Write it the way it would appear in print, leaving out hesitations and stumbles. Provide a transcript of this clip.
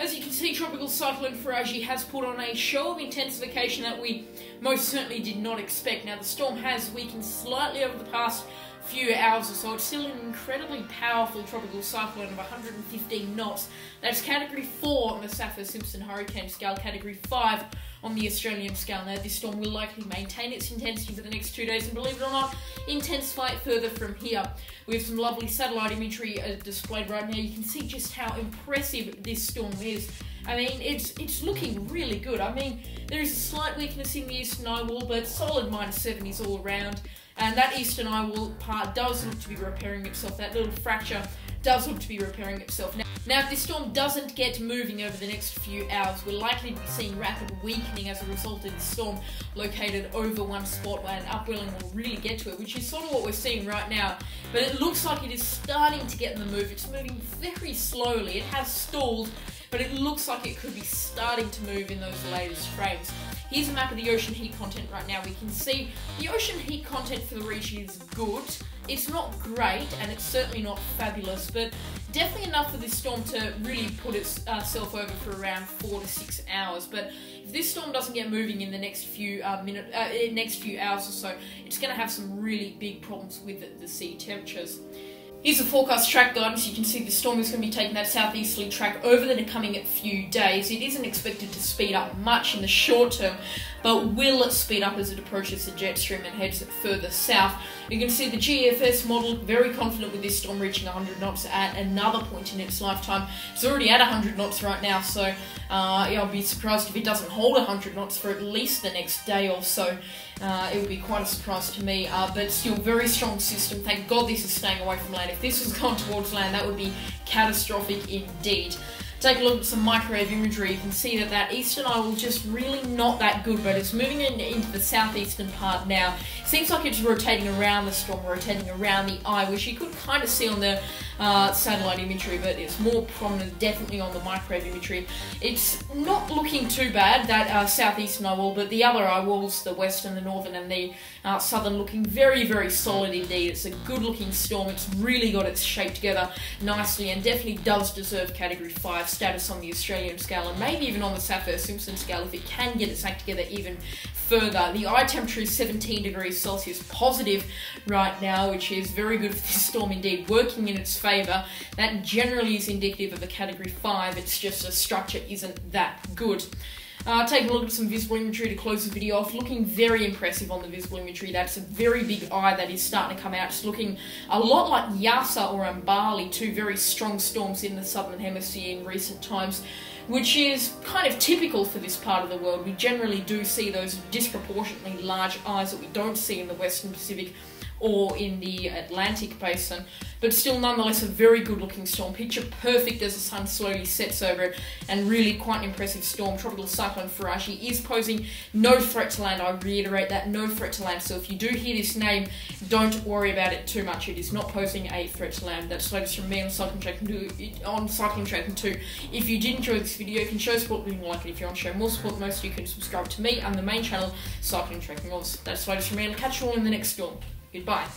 As you can see, Tropical Cyclone Faraji has put on a show of intensification that we most certainly did not expect. Now, the storm has weakened slightly over the past few hours or so. It's still an incredibly powerful tropical cyclone of 115 knots. That's Category 4 on the Saffir-Simpson hurricane scale, Category 5 on the Australian scale. Now, this storm will likely maintain its intensity for the next 2 days and, believe it or not, intensify it further from here. We have some lovely satellite imagery displayed right now. You can see just how impressive this storm is. I mean, it's looking really good. I mean, there is a slight weakness in the eastern eye wall, but solid -70s all around. And that eastern eye wall part does look to be repairing itself. That little fracture does look to be repairing itself. Now, if this storm doesn't get moving over the next few hours, we're likely to be seeing rapid weakening as a result of this storm located over one spot where an upwelling will really get to it, which is sort of what we're seeing right now. But it looks like it is starting to get in the move. It's moving very slowly. It has stalled, but it looks like it could be starting to move in those latest frames. Here's a map of the ocean heat content right now. We can see the ocean heat content for the region is good. It's not great, and it's certainly not fabulous, but definitely enough for this storm to really put itself over for around 4 to 6 hours. But if this storm doesn't get moving in the next few hours or so, it's going to have some really big problems with the sea temperatures. Here's the forecast track guidance. You can see the storm is going to be taking that southeasterly track over the coming few days. It isn't expected to speed up much in the short term, but will speed up as it approaches the jet stream and heads further south. You can see the GFS model very confident with this storm reaching 100 knots at another point in its lifetime. It's already at 100 knots right now, so yeah, I'll be surprised if it doesn't hold 100 knots for at least the next day or so. It would be quite a surprise to me, but still very strong system. Thank God this is staying away from land. If this was gone towards land, that would be catastrophic indeed. Take a look at some microwave imagery. You can see that that eastern eye will just really not that good, but it's moving into the southeastern part now. Seems like it's rotating around the storm, rotating around the eye, which you could kind of see on the satellite imagery, but it's more prominent definitely on the microwave imagery. It's not looking too bad, that southeastern eye wall, but the other eye walls, the western, the northern, and the southern, looking very, very solid indeed. It's a good-looking storm. It's really got its shape together nicely and definitely does deserve Category 5 status on the Australian scale and maybe even on the Saffir-Simpson scale if it can get its act together even further. The eye temperature is 17 degrees Celsius positive right now, which is very good for this storm indeed, working in its favour. That generally is indicative of a Category 5, it's just the structure isn't that good. Taking a look at some visible imagery to close the video off, looking very impressive on the visible imagery. That's a very big eye that is starting to come out. It's looking a lot like Yasa or Ambali, two very strong storms in the southern hemisphere in recent times, which is kind of typical for this part of the world. We generally do see those disproportionately large eyes that we don't see in the Western Pacific or in the Atlantic Basin, but still nonetheless a very good looking storm. Picture perfect as the sun slowly sets over it, and really quite an impressive storm. Tropical Cyclone Faraji is posing no threat to land. I reiterate that, no threat to land. So if you do hear this name, don't worry about it too much. It is not posing a threat to land. That's latest from me on Cycling Tracking 2. If you did enjoy this video, you can show support by liking it. If you want to show more support, most you can subscribe to me and the main channel, Cycling Tracking. That's latest from me, and I'll catch you all in the next storm. Goodbye.